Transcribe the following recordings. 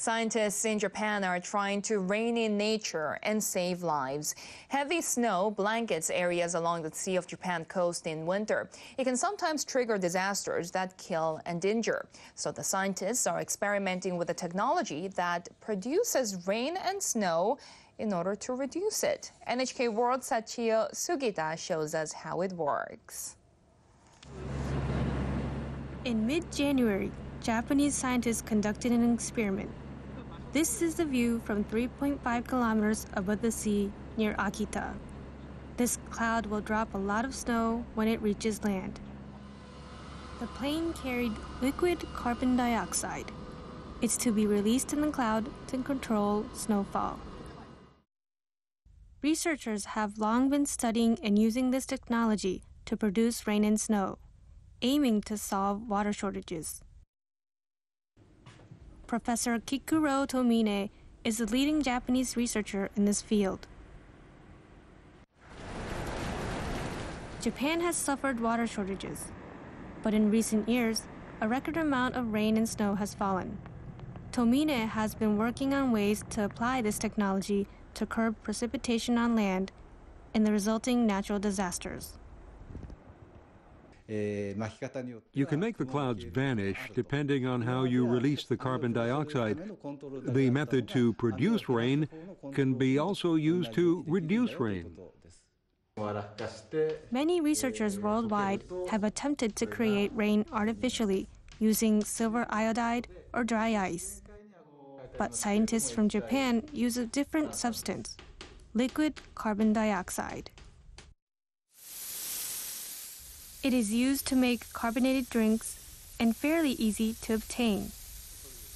Scientists in Japan are trying to rein in nature and save lives. Heavy snow blankets areas along the Sea of Japan coast in winter. It can sometimes trigger disasters that kill and injure. So the scientists are experimenting with a technology that produces rain and snow in order to reduce it. NHK World Sachio Sugita shows us how it works. In mid-January, Japanese scientists conducted an experiment. This is the view from 3.5 kilometers above the sea near Akita. This cloud will drop a lot of snow when it reaches land. The plane carried liquid carbon dioxide. It's to be released in the cloud to control snowfall. Researchers have long been studying and using this technology to produce rain and snow, aiming to solve water shortages. Professor Kikuro Tomine is the leading Japanese researcher in this field. Japan has suffered water shortages, but in recent years, a record amount of rain and snow has fallen. Tomine has been working on ways to apply this technology to curb precipitation on land and the resulting natural disasters. You can make the clouds vanish depending on how you release the carbon dioxide. The method to produce rain can be also used to reduce rain. Many researchers worldwide have attempted to create rain artificially using silver iodide or dry ice. But scientists from Japan use a different substance, liquid carbon dioxide. It is used to make carbonated drinks and fairly easy to obtain.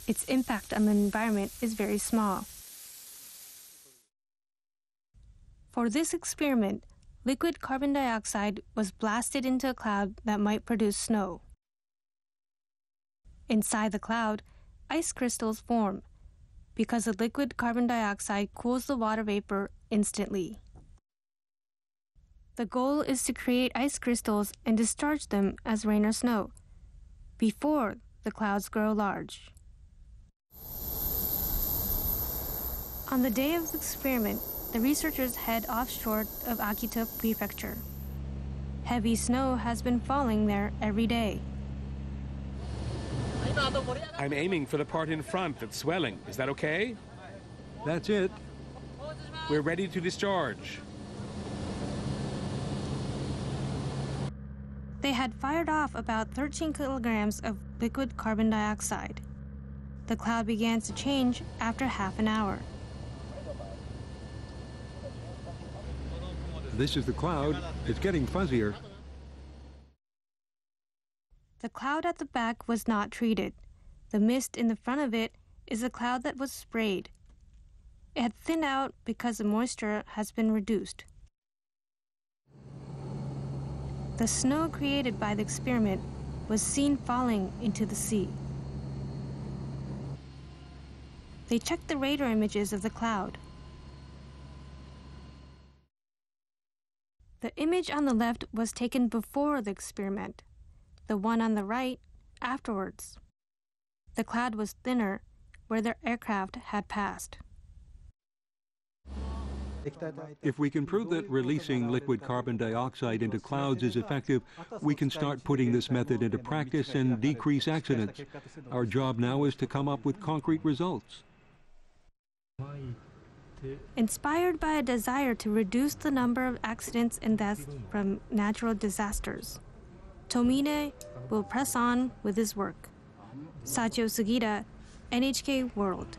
Its impact on the environment is very small. For this experiment, liquid carbon dioxide was blasted into a cloud that might produce snow. Inside the cloud, ice crystals form because the liquid carbon dioxide cools the water vapor instantly. The goal is to create ice crystals and discharge them as rain or snow before the clouds grow large. On the day of the experiment, the researchers head offshore of Akita Prefecture. Heavy snow has been falling there every day. I'm aiming for the part in front that's swelling. Is that okay? That's it. We're ready to discharge. They had fired off about 13 kilograms of liquid carbon dioxide. The cloud began to change after half an hour. This is the cloud. It's getting fuzzier. The cloud at the back was not treated. The mist in the front of it is the cloud that was sprayed. It had thinned out because the moisture has been reduced. The snow created by the experiment was seen falling into the sea. They checked the radar images of the cloud. The image on the left was taken before the experiment, the one on the right afterwards. The cloud was thinner where their aircraft had passed. If we can prove that releasing liquid carbon dioxide into clouds is effective, we can start putting this method into practice and decrease accidents. Our job now is to come up with concrete results. Inspired by a desire to reduce the number of accidents and deaths from natural disasters, Tomine will press on with his work. Sachio Sugita, NHK World.